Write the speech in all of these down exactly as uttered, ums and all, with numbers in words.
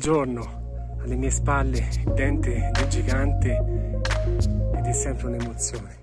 Buongiorno, alle mie spalle il Dente del Gigante ed è sempre un'emozione.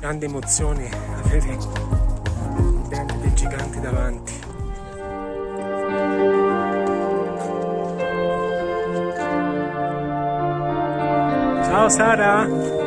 Grande emozione avere il Dente del Gigante davanti. Ciao Sara!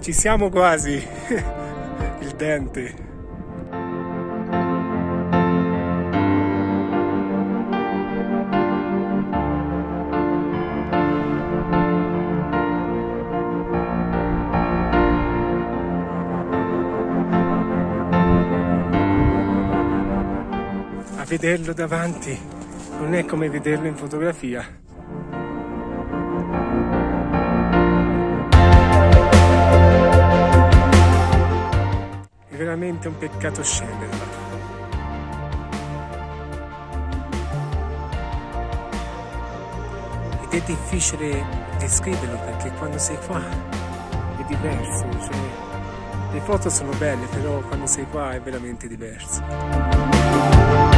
Ci siamo quasi, il Dente. A vederlo davanti non è come vederlo in fotografia. Veramente un peccato scenderla. Ed è difficile descriverlo perché quando sei qua è diverso, cioè, le foto sono belle, però quando sei qua è veramente diverso.